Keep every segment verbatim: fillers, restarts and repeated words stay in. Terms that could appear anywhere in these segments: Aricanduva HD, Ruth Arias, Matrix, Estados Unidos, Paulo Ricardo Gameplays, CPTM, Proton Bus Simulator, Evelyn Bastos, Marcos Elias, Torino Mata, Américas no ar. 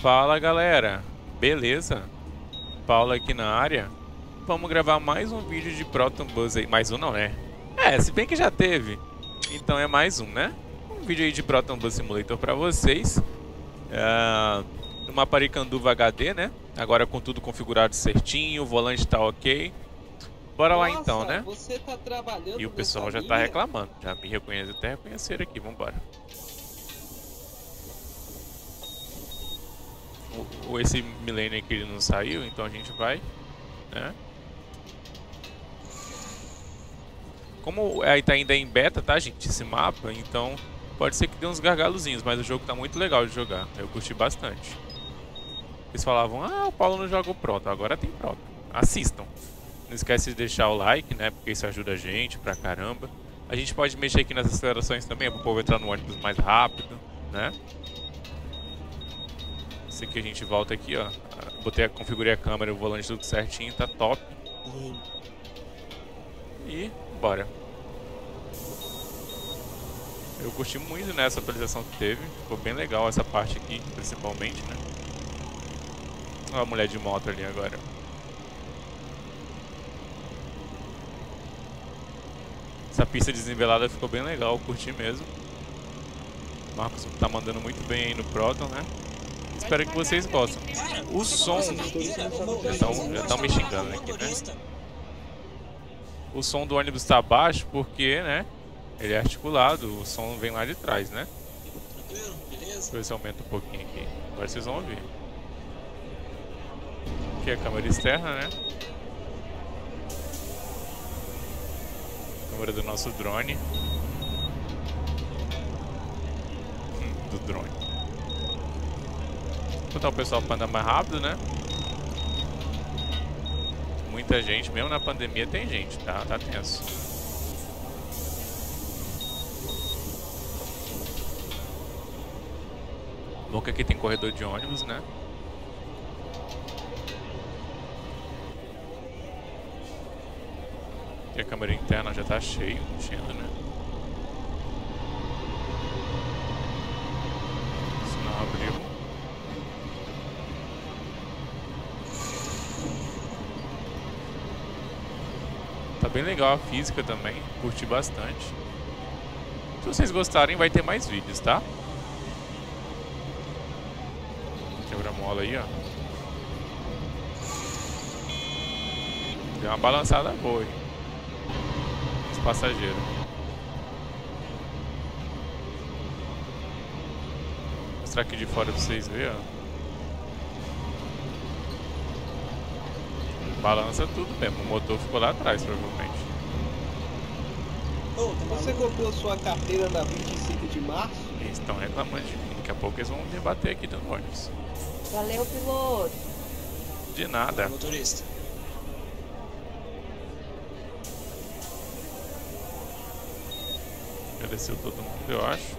Fala galera, beleza? Paulo aqui na área. Vamos gravar mais um vídeo de Proton Bus aí. Mais um não, né? É, se bem que já teve. Então é mais um, né? Um vídeo aí de Proton Bus Simulator pra vocês. Uh, uma Aricanduva H D, né? Agora com tudo configurado certinho, o volante tá ok. Bora Nossa, lá então, né? Você tá trabalhando, e o pessoal já tá reclamando. Já me reconhece, até reconheceram aqui, vambora. O, o, esse milênio aqui ele não saiu, então a gente vai, né? Como aí tá ainda em beta, tá, gente? Esse mapa, então pode ser que dê uns gargalozinhos, mas o jogo tá muito legal de jogar. Eu curti bastante. Eles falavam, ah, o Paulo não joga o Proton, agora tem Proton. Assistam. Não esquece de deixar o like, né? Porque isso ajuda a gente pra caramba. A gente pode mexer aqui nas acelerações também, pro povo entrar no ônibus mais rápido, né? Esse aqui a gente volta aqui, ó. Botei, configurei a câmera, o volante tudo certinho, tá top. E bora. Eu curti muito nessa atualização que teve. Ficou bem legal essa parte aqui, principalmente, né? Olha a mulher de moto ali agora. Essa pista desnivelada ficou bem legal, eu curti mesmo. O Marcos tá mandando muito bem aí no Proton, né? Espero que vocês gostem. O som... Já estão me xingando aqui, né? O som do ônibus tá baixo porque, né? Ele é articulado, o som vem lá de trás, né? Deixa eu ver se aumenta um pouquinho aqui. Agora vocês vão ouvir. Aqui é a câmera externa, né? A câmera do nosso drone. Hum, do drone. Botar o pessoal para andar mais rápido, né? Muita gente, mesmo na pandemia tem gente, tá, tá tenso. Bom que aqui tem corredor de ônibus, né? E a câmera interna já tá cheia, enchendo, né? Se não abriu. Bem legal a física também, curti bastante. Se vocês gostarem, vai ter mais vídeos, tá? Quebra-mola aí, ó. Deu uma balançada boa aí. Os passageiros. Vou mostrar aqui de fora pra vocês verem, ó. Balança tudo mesmo, o motor ficou lá atrás, provavelmente. Oh, você comprou sua carteira na vinte e cinco de março? Eles estão reclamando de mim, daqui a pouco eles vão me bater aqui dentro do ônibus. Valeu, piloto! De nada. Valeu, motorista. Agradeceu todo mundo, eu acho.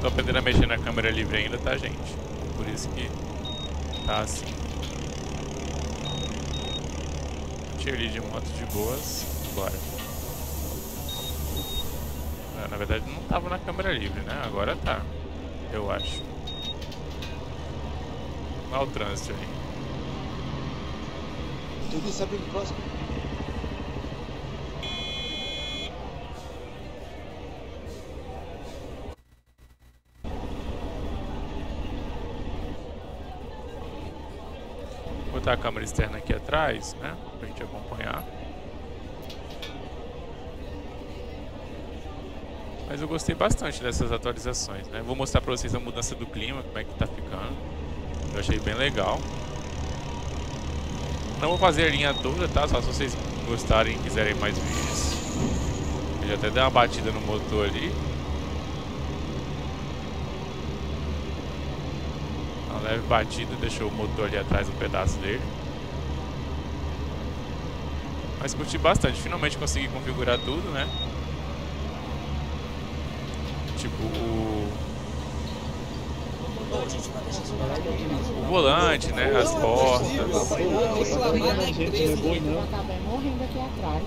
Tô aprendendo a mexer na câmera livre ainda, tá, gente? Por isso que tá assim. Cheio ali de moto de boas. Bora. Ah, na verdade não tava na câmera livre, né? Agora tá. Eu acho. Olha o trânsito ali. Tudo isso abrindo próximo. Vou botar a câmera externa aqui atrás, né? Pra gente acompanhar. Mas eu gostei bastante dessas atualizações, né? Vou mostrar pra vocês a mudança do clima, como é que tá ficando. Eu achei bem legal. Não vou fazer a linha toda, tá? Só se vocês gostarem e quiserem mais vídeos. Eu já até dei uma batida no motor ali. Leve batida, deixou o motor ali atrás um pedaço dele. Mas curti bastante, finalmente consegui configurar tudo, né? Tipo o... o volante, né, as portas.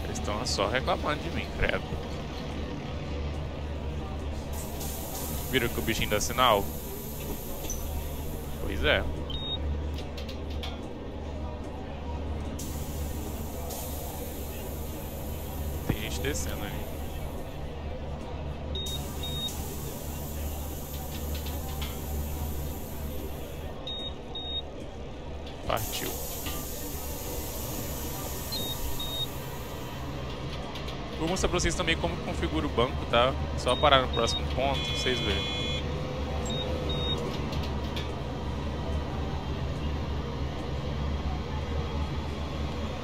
Eles estão só reclamando de mim, credo. Viram que o bichinho dá sinal? Pois é. Tem gente descendo ali. Partiu. Vou mostrar pra vocês também como configura o banco, tá? Só parar no próximo ponto, pra vocês verem.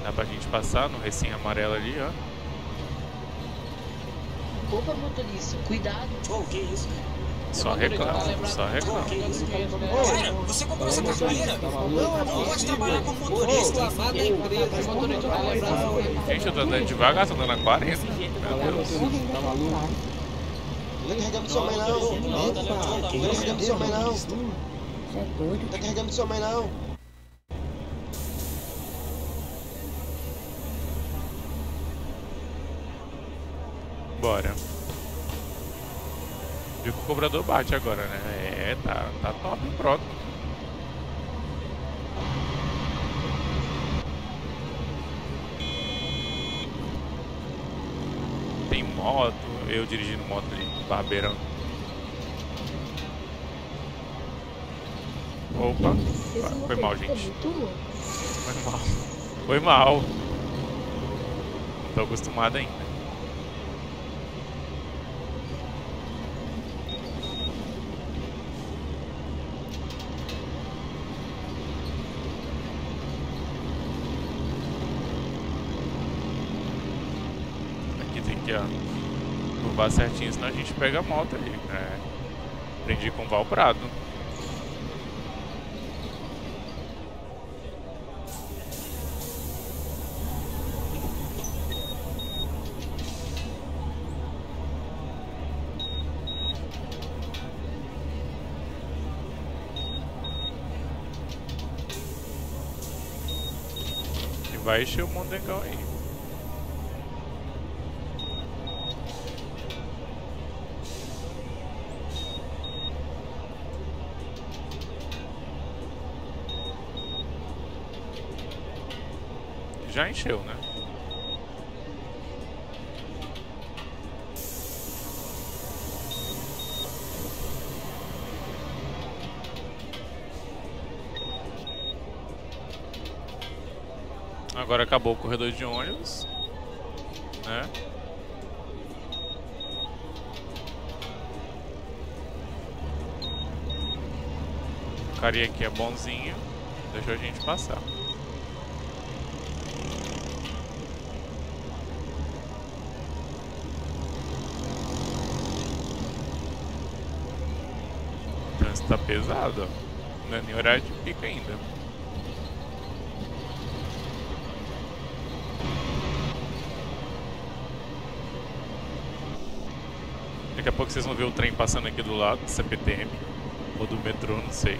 Dá pra gente passar no recinho amarelo ali, ó. Opa, motorista, cuidado. Oh, que isso? Só reclama, só reclama. Cara, você comprou essa carteira? Não pode trabalhar como motorista. Gente, eu tô andando devagar, tô andando a quarenta. Meu Deus. Não tá carregando sua mãe, não. Tá carregando sua mãe, não. Tá carregando sua mãe, não. Bora. Viu que o cobrador bate agora, né? É, tá, tá top, pronto. Tem moto, eu dirigindo moto ali, barbeirão. Opa, foi mal, gente. Foi mal. Foi mal. Não tô acostumado ainda. Curvar certinho, senão a gente pega a moto ali, né? Aprendi com o Valprado. E vai encher o Mondegão aí. Já encheu, né? Agora acabou o corredor de ônibus, né? O carinha aqui é bonzinho, deixou a gente passar. Tá pesado, ó. Não é nem horário de pico ainda. Daqui a pouco vocês vão ver o trem passando aqui do lado do C P T M ou do metrô, não sei.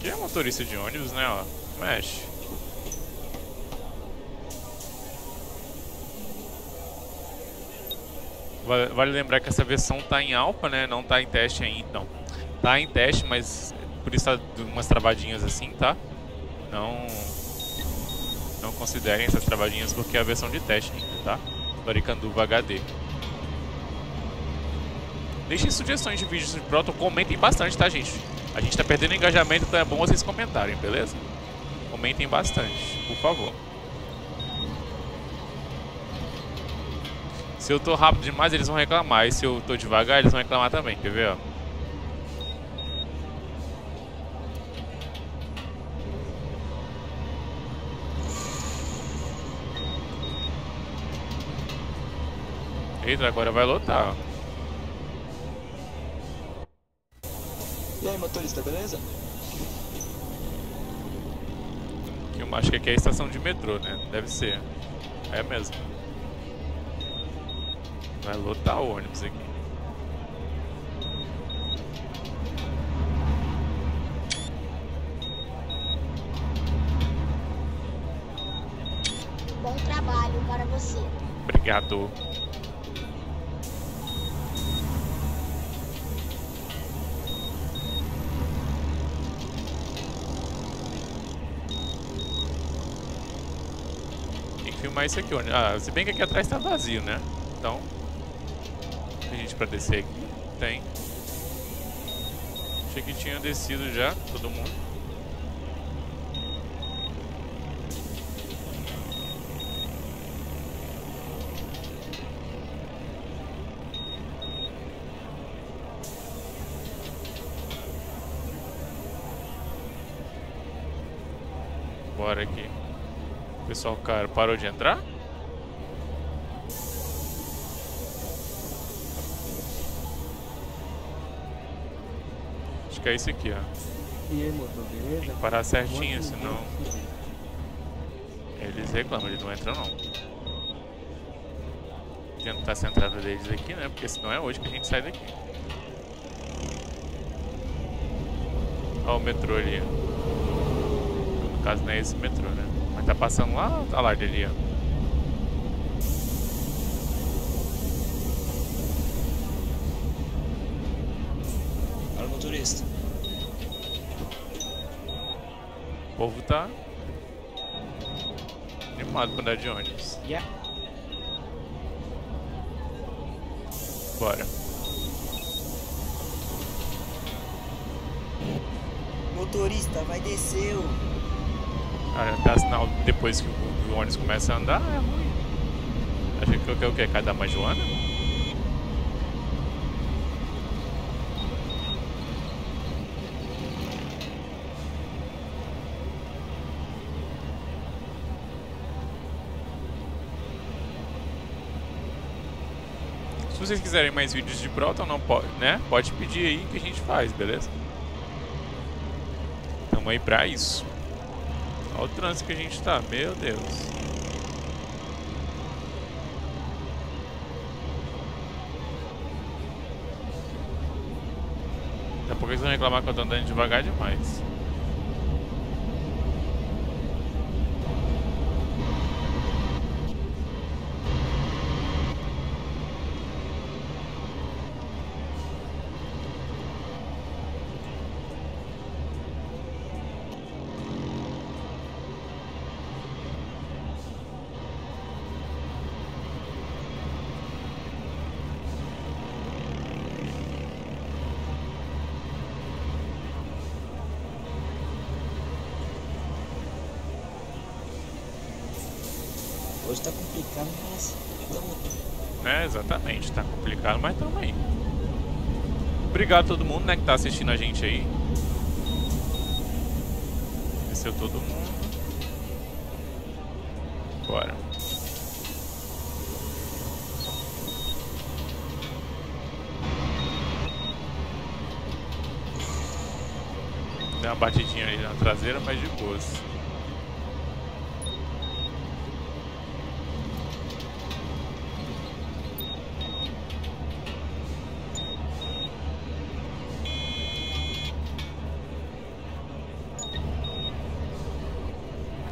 Que é motorista de ônibus, né, ó, mexe. Vale lembrar que essa versão tá em alfa, né, não tá em teste ainda, então. Tá em teste, mas por isso tá umas travadinhas assim, tá? Não, não considerem essas travadinhas porque é a versão de teste ainda, tá? Do Aricanduva H D. Deixem sugestões de vídeos de Proton, comentem bastante, tá, gente? A gente tá perdendo engajamento, então é bom vocês comentarem, beleza? Comentem bastante, por favor. Se eu tô rápido demais, eles vão reclamar. E se eu tô devagar, eles vão reclamar também, quer ver, ó? Eita, agora vai lotar, ó. E aí, motorista, beleza? Eu acho que aqui é a estação de metrô, né? Deve ser. É mesmo. Vai lotar o ônibus aqui. Bom trabalho para você. Obrigado. Filmar isso aqui, onde? Ah, se bem que aqui atrás tá vazio, né? Então, tem gente pra descer aqui? Tem. Achei que tinha descido já, todo mundo. Bora aqui. Pessoal, cara, parou de entrar? Acho que é isso aqui, ó. E aí, motor, beleza? Tem que parar certinho, senão eles reclamam, eles não entram, não. Tentar essa entrada deles aqui, né? Porque senão é hoje que a gente sai daqui. Ó o metrô ali. No caso, não é esse metrô, né? Tá passando lá, tá lá dele, ó. Olha o motorista. O povo tá animado pra andar de ônibus. Yeah. Bora. Motorista, vai descer. Dá sinal depois que o ônibus começa a andar, é ruim. Acho que eu quero o que? Cada mais Joana? Se vocês quiserem mais vídeos de Proton, não pode, né? Pode pedir aí que a gente faz, beleza? Tamo aí pra isso. Olha o trânsito que a gente tá, meu Deus. Daqui a pouco eles vão reclamar que eu tô andando devagar demais. Hoje tá complicado, mas estamos aqui. É, exatamente, tá complicado, mas estamos aí. Obrigado a todo mundo, né, que tá assistindo a gente aí. Desceu todo mundo. Bora. Deu uma batidinha ali na traseira, mas de boas.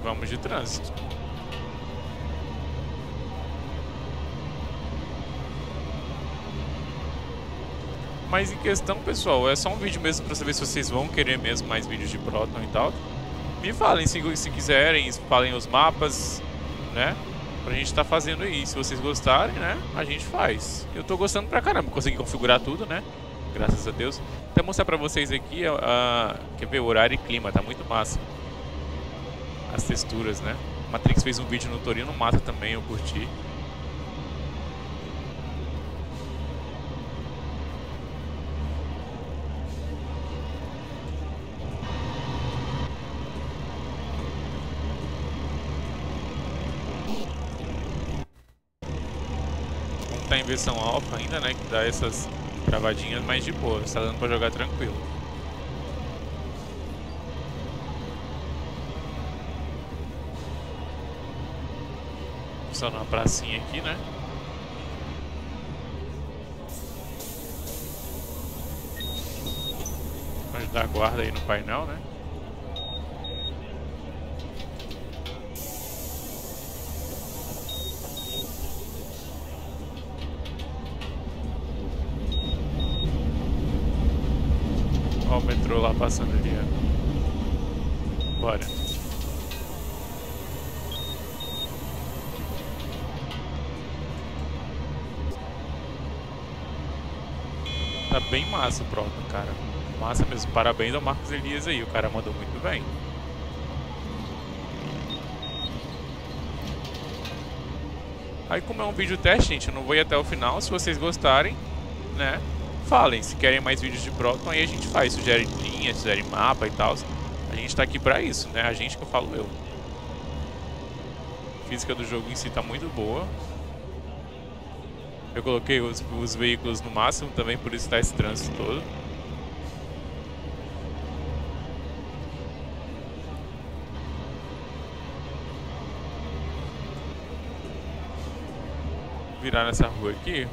Vamos de trânsito. Mas em questão, pessoal, é só um vídeo mesmo para saber se vocês vão querer mesmo mais vídeos de Proton e tal. Me falem se, se quiserem, falem os mapas, né? Pra gente tá fazendo aí. Se vocês gostarem, né? A gente faz. Eu tô gostando pra caramba, consegui configurar tudo, né? Graças a Deus. Até mostrar pra vocês aqui, uh, quer ver, o horário e clima, tá muito massa. As texturas, né? Matrix fez um vídeo no Torino Mata também, eu curti. Como tá em versão alfa ainda, né? Que dá essas travadinhas, mas de boa, está dando pra jogar tranquilo. só numa pracinha aqui, né? Pode dar guarda aí no painel, né? Olha o metrô lá passando ali, ó. Bora. Tá bem massa o Proton, cara. Massa mesmo. Parabéns ao Marcos Elias aí. O cara mandou muito bem. Aí, como é um vídeo teste, gente, eu não vou ir até o final. Se vocês gostarem, né, falem. Se querem mais vídeos de Proton, aí a gente faz. Sugere linha, sugere mapa e tal. A gente tá aqui pra isso, né? A gente que eu falo eu. A física do jogo em si tá muito boa. Eu coloquei os, os veículos no máximo também, por isso está esse trânsito todo. Virar nessa rua aqui.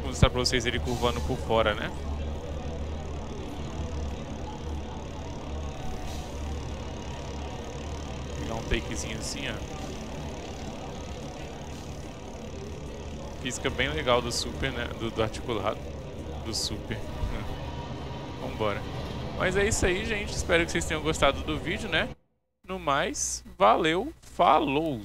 Vou mostrar para vocês ele curvando por fora, né? Dá um takezinho assim, ó. Física bem legal do super, né? Do, do articulado. Do super. Vambora. Mas é isso aí, gente. Espero que vocês tenham gostado do vídeo, né? No mais, valeu, falou!